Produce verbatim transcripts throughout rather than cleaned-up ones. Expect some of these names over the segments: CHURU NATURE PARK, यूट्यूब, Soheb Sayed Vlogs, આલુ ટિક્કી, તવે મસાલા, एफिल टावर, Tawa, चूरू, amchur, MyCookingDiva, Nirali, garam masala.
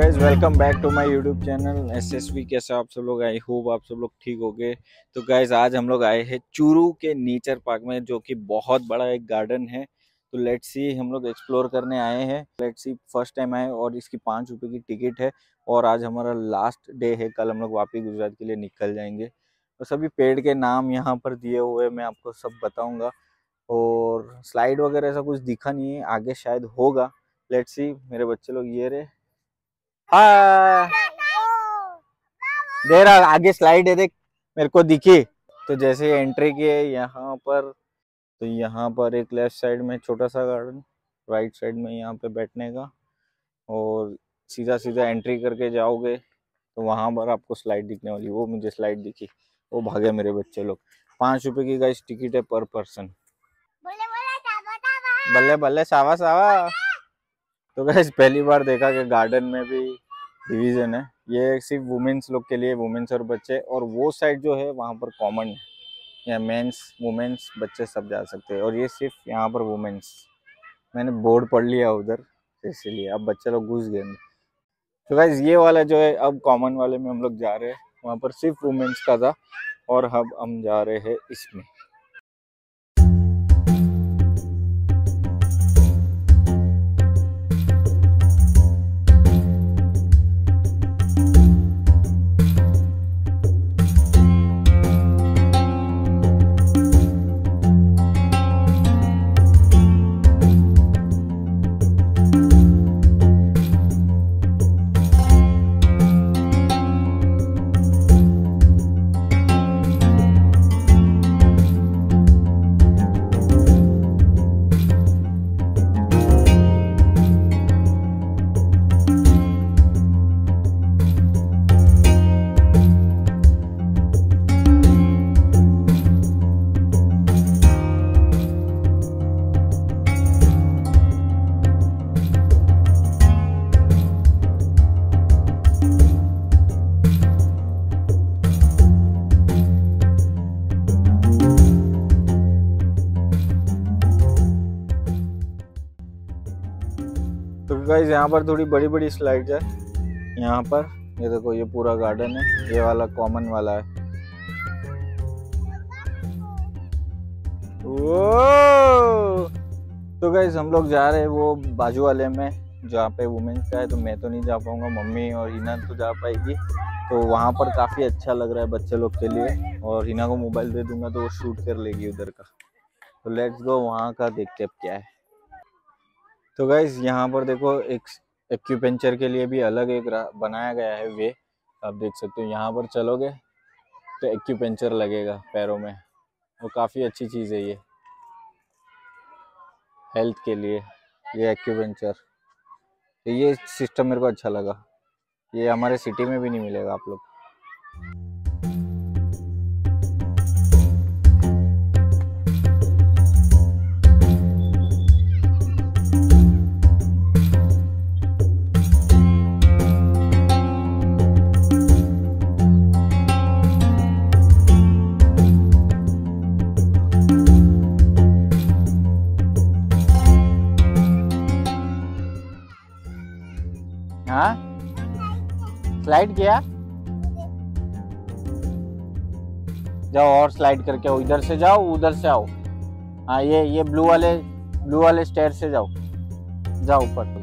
Guys welcome back to my यूट्यूब channel S S V. कैसे आप सब लोग? आई होप आप सब लोग ठीक हो गए। तो गाइज आज हम लोग आए हैं चूरू के नेचर पार्क में, जो कि बहुत बड़ा एक गार्डन है। तो लेट्स सी हम लोग एक्सप्लोर करने आए हैं। लेट्स सी फर्स्ट टाइम आए और इसकी पाँच रुपये की टिकट है और आज हमारा लास्ट डे है। कल हम लोग वापस गुजरात के लिए निकल जाएंगे। तो सभी पेड़ के नाम यहाँ पर दिए हुए मैं आपको सब बताऊँगा। और स्लाइड वगैरह ऐसा कुछ दिखा नहीं है, आगे शायद होगा। Let's see. मेरे बच्चे लोग ये रहे। हाँ देर आगे स्लाइड है, देख मेरे को दिखी। तो जैसे एंट्री की है यहाँ पर, तो यहाँ पर एक लेफ्ट साइड में छोटा सा गार्डन, राइट साइड में यहाँ पे बैठने का, और सीधा सीधा एंट्री करके जाओगे तो वहाँ पर आपको स्लाइड दिखने वाली। वो मुझे स्लाइड दिखी, वो भागे मेरे बच्चे लोग। पाँच रुपये की गाइस टिकट है पर पर्सन। बल्ले बल्ले सावा सावा। तो गाइस पहली बार देखा कि गार्डन में भी डिवीज़न है। ये सिर्फ वुमेन्स लोग के लिए, वुमेन्स और बच्चे, और वो साइड जो है वहाँ पर कॉमन है। यहाँ मेंस, वुमेन्स, बच्चे सब जा सकते हैं। और ये सिर्फ यहाँ पर वुमेन्स। मैंने बोर्ड पढ़ लिया उधर, इसीलिए अब बच्चे लोग घुस गए। तो गाइस ये वाला जो है, अब कॉमन वाले में हम लोग जा रहे हैं। वहाँ पर सिर्फ वुमेन्स का था और अब हम जा रहे हैं इसमें। गाइस यहाँ पर थोड़ी बड़ी बड़ी स्लाइड है। यहाँ पर ये देखो, ये पूरा गार्डन है। ये वाला कॉमन वाला है। तो गाइस हम लोग जा रहे हैं वो बाजू वाले में जहाँ पे वुमेन्स का है। तो मैं तो नहीं जा पाऊंगा, मम्मी और हिना तो जा पाएगी। तो वहाँ पर काफी अच्छा लग रहा है बच्चे लोग के लिए। और हिना को मोबाइल दे दूंगा तो वो शूट कर लेगी उधर का। तो लेट्स गो, वहाँ का देखते अब क्या है। तो गाइज यहाँ पर देखो, एक एक्यूपेंचर के लिए भी अलग एक बनाया गया है वे, आप देख सकते हो। यहाँ पर चलोगे तो एक्यूपेंचर लगेगा पैरों में, वो काफ़ी अच्छी चीज़ है ये हेल्थ के लिए। ये एक्यूपेंचर, ये सिस्टम मेरे को अच्छा लगा। ये हमारे सिटी में भी नहीं मिलेगा आप लोग। स्लाइड किया जाओ और स्लाइड करके आओ, इधर से जाओ उधर से आओ। हाँ ये ये ब्लू वाले ब्लू वाले स्टेयर से जाओ जाओ ऊपर।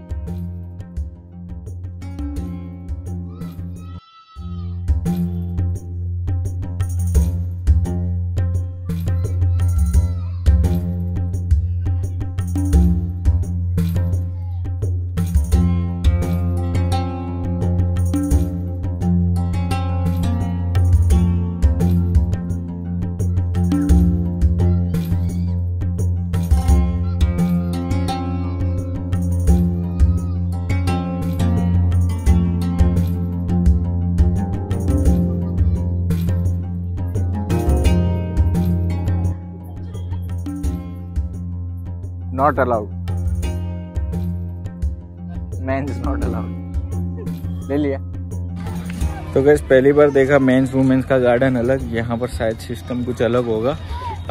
Not allowed. Men's not allowed. ले लिया। तो गाइस पहली बार देखा मेंस वुमेन्स का गार्डन अलग। यहाँ पर शायद सिस्टम कुछ अलग होगा।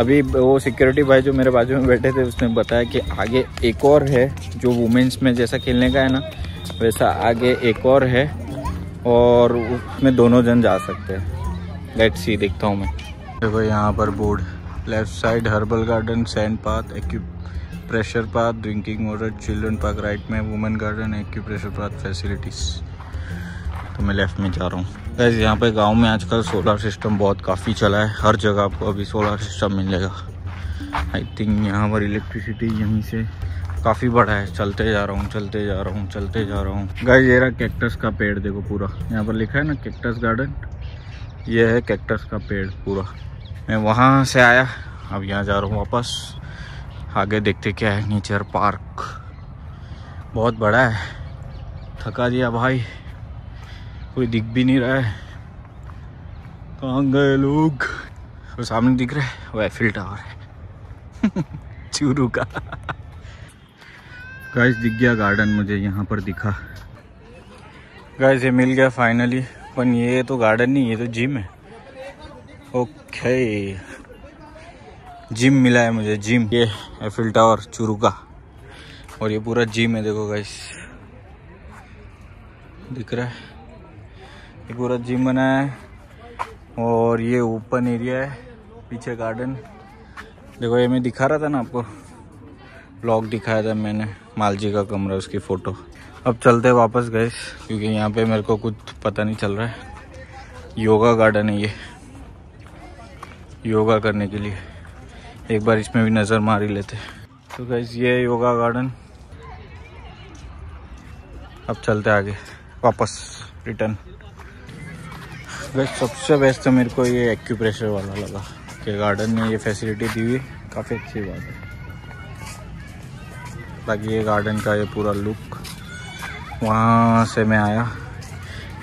अभी वो सिक्योरिटी भाई जो मेरे बाजू में बैठे थे उसने बताया कि आगे एक और है जो वुमेन्स में जैसा खेलने का है ना, वैसा आगे एक और है और उसमें दोनों जन जा सकते हैं। लेट्स सी, देखता हूँ मैं। देखो यहाँ पर board, left side herbal garden, sand path, acupressure path, drinking water, children park, right में women garden, acupressure path facilities. तो मैं लेफ़्ट में जा रहा हूँ। गाइस यहाँ पे गांव में आजकल सोलर सिस्टम बहुत काफ़ी चला है, हर जगह आपको अभी सोलर सिस्टम मिलेगा। आई थिंक यहाँ पर इलेक्ट्रिसिटी यहीं से काफ़ी बड़ा है। चलते जा रहा हूँ चलते जा रहा हूँ चलते जा रहा हूँ। गाइस ये रहा कैक्टस का पेड़, देखो पूरा यहाँ पर लिखा है ना कैक्टस गार्डन, ये है कैक्टस का पेड़ पूरा। मैं वहाँ से आया, अब यहाँ जा रहा हूँ वापस। आगे देखते क्या है। नेचर पार्क बहुत बड़ा है। थका दिया भाई, कोई दिख भी नहीं रहा है। कहाँ गए लोग? वो सामने दिख रहा है, वो एफिल टावर है चूरू का। गाइस दिख गया गार्डन, मुझे यहाँ पर दिखा। गाइस ये मिल गया फाइनली, पर ये तो गार्डन नहीं, ये तो जिम है। ओके जिम मिला है मुझे, जिम। ये एफिल टावर चूरू का और ये पूरा जिम है। देखो गाइस दिख रहा है, ये पूरा जिम बना है और ये ओपन एरिया है, पीछे गार्डन। देखो ये मैं दिखा रहा था ना आपको, ब्लॉग दिखाया था मैंने, मालजी का कमरा, उसकी फ़ोटो। अब चलते वापस गए क्योंकि यहाँ पे मेरे को कुछ पता नहीं चल रहा है। योगा गार्डन है ये, योगा करने के लिए। एक बार इसमें भी नज़र मार ही लेते। तो गैस ये योगा गार्डन। अब चलते आगे वापस रिटर्न। वैसे सबसे बेस्ट तो मेरे को ये एक्यूप्रेशर वाला लगा कि गार्डन में ये फैसिलिटी दी हुई, काफ़ी अच्छी बात है। बाकी ये गार्डन का ये पूरा लुक, वहाँ से मैं आया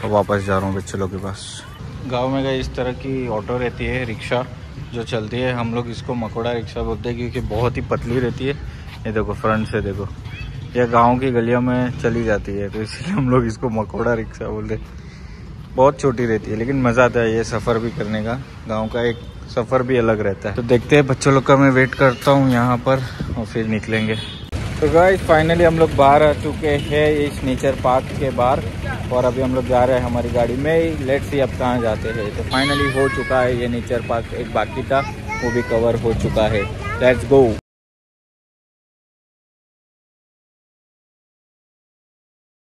और वापस जा रहा हूँ बच्चे लोग के पास। गांव में गए इस तरह की ऑटो रहती है, रिक्शा जो चलती है, हम लोग इसको मकोड़ा रिक्शा बोलते हैं क्योंकि बहुत ही पतली रहती है। ये देखो फ्रंट से देखो, यह गाँव की गलियों में चली जाती है, तो इसलिए हम लोग इसको मकोड़ा रिक्शा बोलते हैं। बहुत छोटी रहती है लेकिन मज़ा आता है ये सफ़र भी करने का, गांव का एक सफ़र भी अलग रहता है। तो देखते हैं बच्चों लोग का मैं वेट करता हूँ यहाँ पर और फिर निकलेंगे। तो गाइस फाइनली हम लोग बाहर आ चुके हैं इस नेचर पार्क के बाहर और अभी हम लोग जा रहे हैं हमारी गाड़ी में। लेट्स सी अब कहाँ जाते हैं। तो फाइनली हो चुका है ये नेचर पार्क, एक बाकी था वो भी कवर हो चुका है। लेट्स गो।